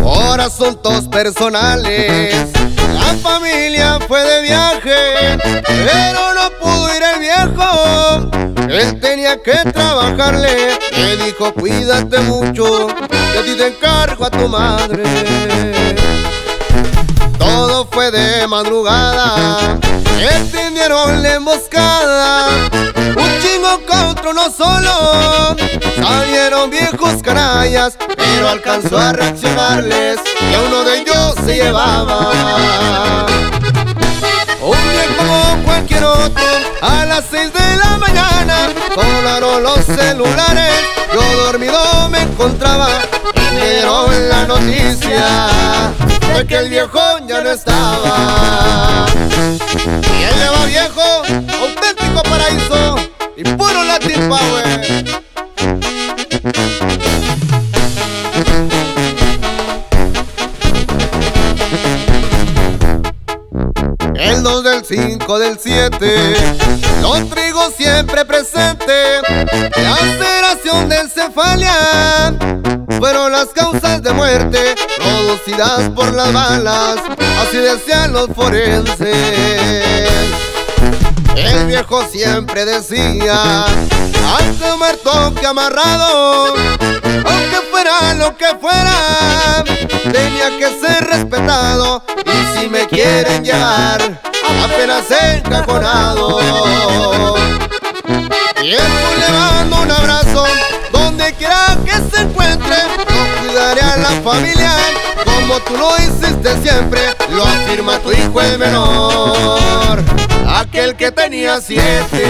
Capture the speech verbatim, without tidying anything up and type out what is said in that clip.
Ahora asuntos personales, la familia fue de viaje, pero no pudo ir el viejo, él tenía que trabajarle. Me dijo: cuídate mucho, yo a ti te encargo a tu madre. Todo fue de madrugada, entendieron la emboscada, un chingo contra uno solo, salieron viejos canallas, pero alcanzó a reaccionarles y a uno de ellos se llevaba. Un día como cualquier otro, a las seis de la mañana volaron los celulares, yo dormido me encontraba y me dieron la noticia de que el viejo ya no estaba. Y él le va viejo, auténtico paraíso y puro Latin Power. El dos del cinco del siete, los trigos siempre presentes, la alteración de encefalia fueron las causas de muerte producidas por las balas, así decían los forenses. El viejo siempre decía: antes muerto que amarrado, aunque fuera lo que fuera, tenía que ser respetado, y si me quieren llevar, apenas encajonado. Y esto le mando un abrazo, donde quiera que se encuentre, yo cuidaré a la familia, como tú lo hiciste siempre, lo afirma tu hijo el menor, aquel que tenía siete.